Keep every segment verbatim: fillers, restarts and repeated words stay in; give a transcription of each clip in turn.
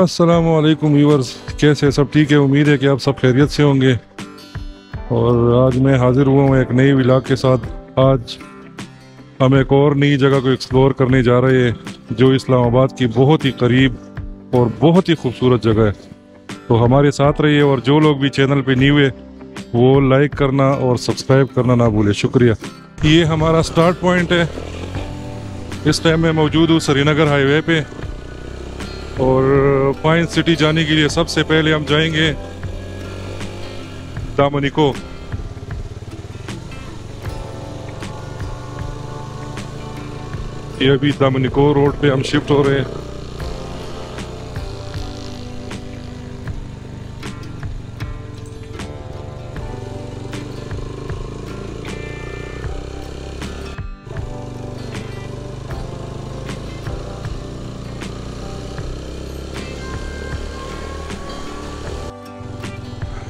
अस्सलाम-ओ-अलैकुम viewers, कैसे सब ठीक है? उम्मीद है कि आप सब खैरियत से होंगे। और आज मैं हाज़िर हुआ हूँ एक नई व्लॉग के साथ। आज हम एक और नई जगह को एक्सप्लोर करने जा रहे हैं जो इस्लामाबाद की बहुत ही करीब और बहुत ही खूबसूरत जगह है। तो हमारे साथ रहिए और जो लोग भी चैनल पे न्यू है वो लाइक करना और सब्सक्राइब करना ना भूलें। शुक्रिया। ये हमारा स्टार्ट पॉइंट है। इस टाइम मैं मौजूद हूँ श्रीनगर हाईवे पे और पाइन सिटी जाने के लिए सबसे पहले हम जाएंगे दामन-ए-कोह। ये अभी दामन-ए-कोह रोड पे हम शिफ्ट हो रहे हैं।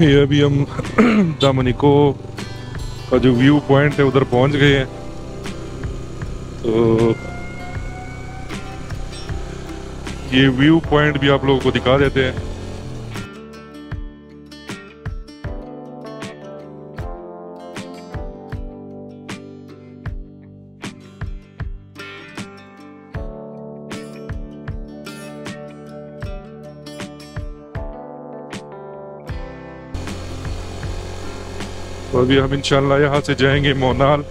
ये अभी हम दामन-ए-कोह का जो व्यू पॉइंट है उधर पहुंच गए हैं। तो ये व्यू पॉइंट भी आप लोगों को दिखा देते हैं। तो अभी हम इंशाल्लाह यहाँ से जाएंगे मोनाल।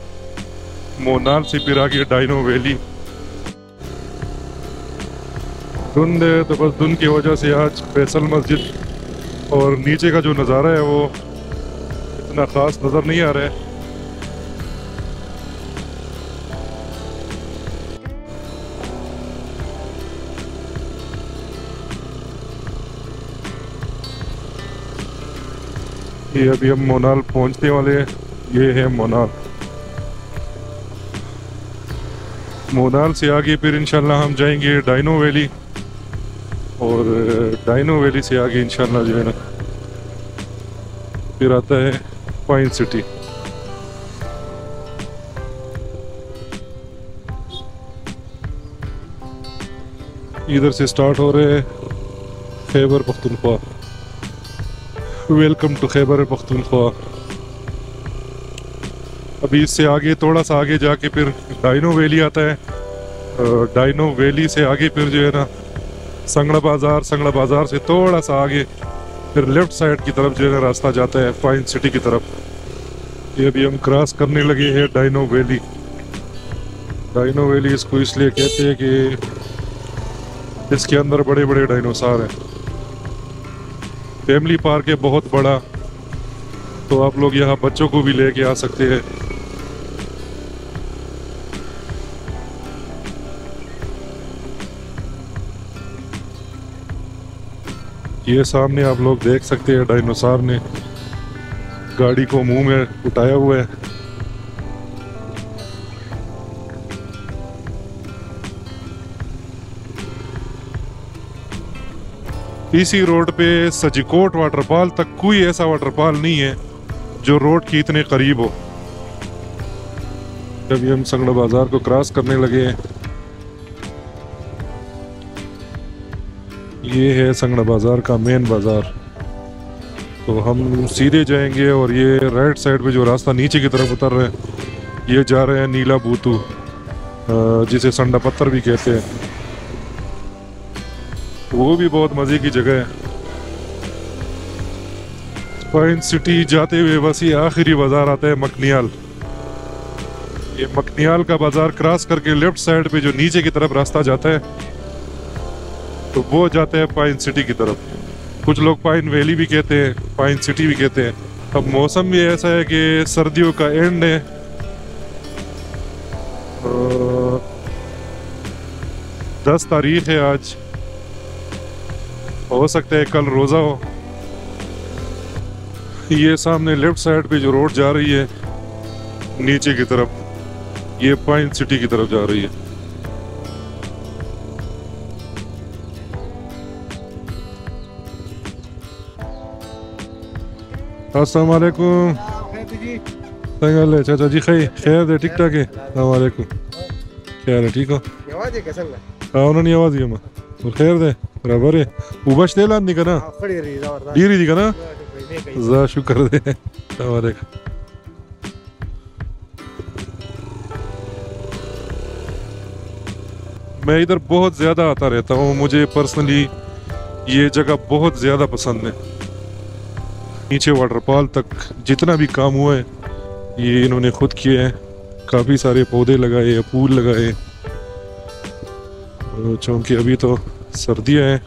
मोनाल से फिर आगे डायनो वैली। धुंध है तो बस धुंध की वजह से आज फैसल मस्जिद और नीचे का जो नज़ारा है वो इतना ख़ास नज़र नहीं आ रहा है। ये अभी हम मोनाल पहुंचने वाले हैं। ये है मोनाल। मोनाल से आगे फिर इंशाल्लाह हम जाएंगे डायनो वैली और डायनो वैली से आगे इंशाल्लाह जो है ना फिर आता है पाइन सिटी। इधर से स्टार्ट हो रहे हैं खैबर पख्तूनख्वा। Welcome to Khyber Pakhtunkhwa. अभी इससे आगे थोड़ा सा आगे जाके फिर डायनो वैली आता है। डायनो वैली से आगे फिर जो है ना संगला बाज़ार, संगला बाज़ार से थोड़ा सा आगे फिर लेफ़्ट साइड की तरफ जो है ना रास्ता जाता है पाइन सिटी की तरफ। ये अभी हम क्रॉस करने लगे हैं डायनो वैली। डायनो वैली इसको इसलिए कहते हैं कि इसके अंदर बड़े बड़े डायनोसॉर हैं। फैमिली पार्क है बहुत बड़ा, तो आप लोग यहाँ बच्चों को भी लेके आ सकते हैं। ये सामने आप लोग देख सकते हैं डायनोसॉर ने गाड़ी को मुंह में उठाया हुआ है। इसी रोड पे सजिकोट वाटरफॉल तक कोई ऐसा वाटरफॉल नहीं है जो रोड की इतने करीब हो। अभी हम संगला बाज़ार को क्रॉस करने लगे हैं। ये है संगला बाज़ार का मेन बाज़ार। तो हम सीधे जाएंगे और ये राइट साइड पे जो रास्ता नीचे की तरफ उतर रहे हैं ये जा रहे हैं नीला बूतू, जिसे संडा पत्थर भी कहते हैं। वो भी बहुत मज़े की जगह है। पाइन सिटी जाते हुए बस ये आखिरी बाज़ार आता है मखनियाल। ये मखनियाल का बाज़ार क्रॉस करके लेफ्ट साइड पे जो नीचे की तरफ रास्ता जाता है तो वो जाता है पाइन सिटी की तरफ। कुछ लोग पाइन वैली भी कहते हैं, पाइन सिटी भी कहते हैं। अब मौसम भी ऐसा है कि सर्दियों का एंड है। दस तारीख है आज, हो सकता है कल रोज़ा हो। ये सामने लेफ़्ट साइड पे जो रोड जा रही है नीचे की तरफ, ये पाइन सिटी की तरफ जा रही है। अस्सलाम-ओ-अलैकुम संगले चाचा जी, खै खैर है? ठीक ठाक है? अस्सलाम-ओ-अलैकुम, क्या ठीक हो? आवाज़ ही कैसा लगा? आवाज़ नहीं आवाज़ ही हमें الخير ده برابر وباش تيلاند كنا خير ديري دي كنا ذا شكر ده السلام عليكم मैं इधर बहुत ज़्यादा आता रहता हूँ। मुझे पर्सनली ये जगह बहुत ज़्यादा पसंद है। नीचे वाटरफॉल तक जितना भी काम हुआ है ये इन्होंने खुद किए हैं। काफ़ी सारे पौधे लगाए या फूल लगाए। चूँकि अभी तो सर्दियाँ हैं,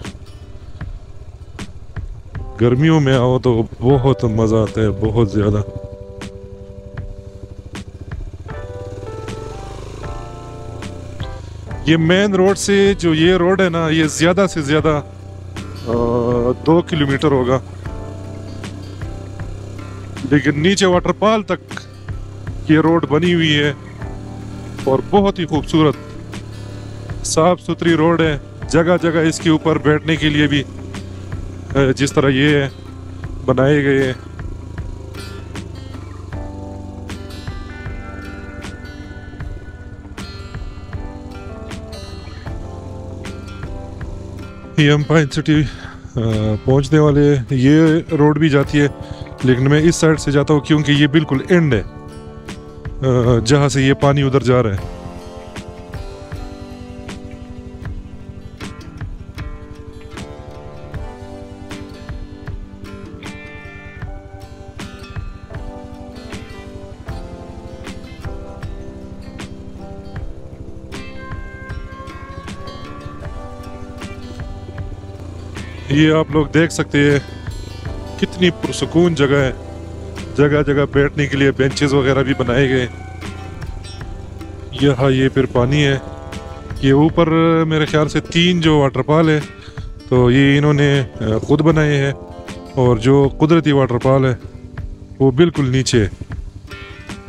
गर्मियों में आओ तो बहुत मज़ा आता है, बहुत ज़्यादा। ये मेन रोड से जो ये रोड है ना, ये ज़्यादा से ज़्यादा दो किलोमीटर होगा, लेकिन नीचे वाटरफॉल तक ये रोड बनी हुई है और बहुत ही खूबसूरत साफ़ सुथरी रोड है। जगह जगह इसके ऊपर बैठने के लिए भी जिस तरह ये है बनाए गए हैं। ये हम पाइन सिटी पहुंचने वाले हैं। ये रोड भी जाती है, लेकिन मैं इस साइड से जाता हूँ क्योंकि ये बिल्कुल एंड है जहाँ से ये पानी उधर जा रहा है। ये आप लोग देख सकते हैं कितनी पुरसुकून जगह है। जगह जगह बैठने के लिए बेंचेस वगैरह भी बनाए गए। यहाँ ये फिर पानी है। ये ऊपर मेरे ख्याल से तीन जो वाटरफॉल है तो ये इन्होंने ख़ुद बनाए हैं, और जो कुदरती वाटरफॉल है वो बिल्कुल नीचे है,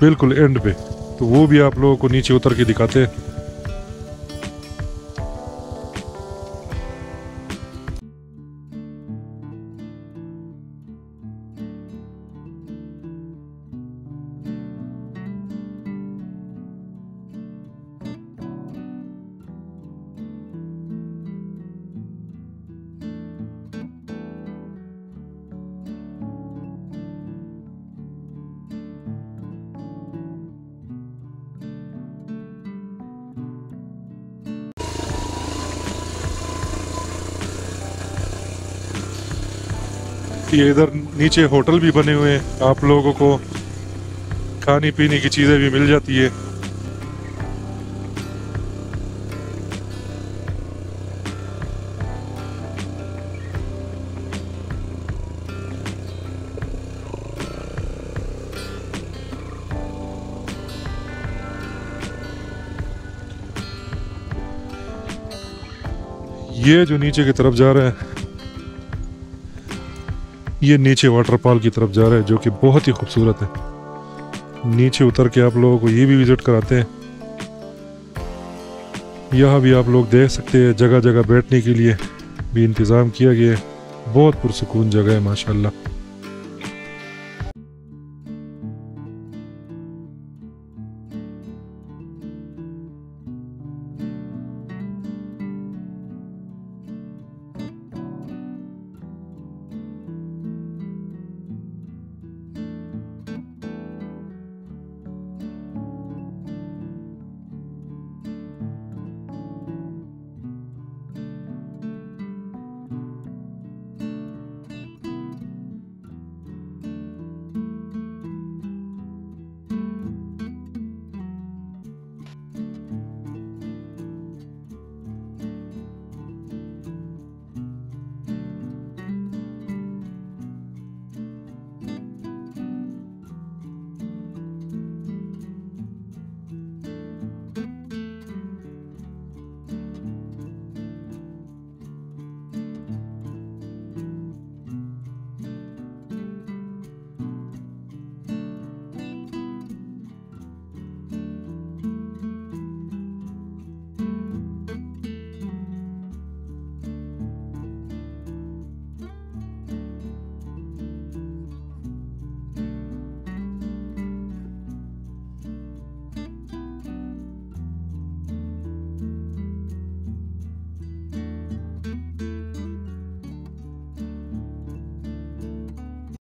बिल्कुल एंड पे। तो वो भी आप लोगों को नीचे उतर के दिखाते हैं। ये इधर नीचे होटल भी बने हुए हैं, आप लोगों को खाने पीने की चीज़ें भी मिल जाती है। ये जो नीचे की तरफ जा रहा है ये नीचे वाटरफॉल की तरफ जा रहा है, जो कि बहुत ही खूबसूरत है। नीचे उतर के आप लोगों को ये भी विज़िट कराते हैं। यहाँ भी आप लोग देख सकते हैं जगह जगह बैठने के लिए भी इंतज़ाम किया गया है। बहुत पुरसुकून जगह है माशाल्लाह।